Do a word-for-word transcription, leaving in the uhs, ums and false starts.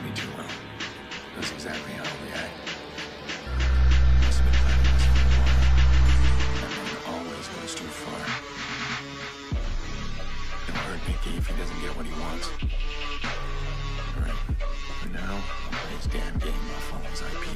to be doing. That's exactly how they act. Must have been planning this for a while. Everyone always goes too far. Don't hurt Mickey if he doesn't get what he wants. Alright, for now, I'll play his damn game while I follow his I P.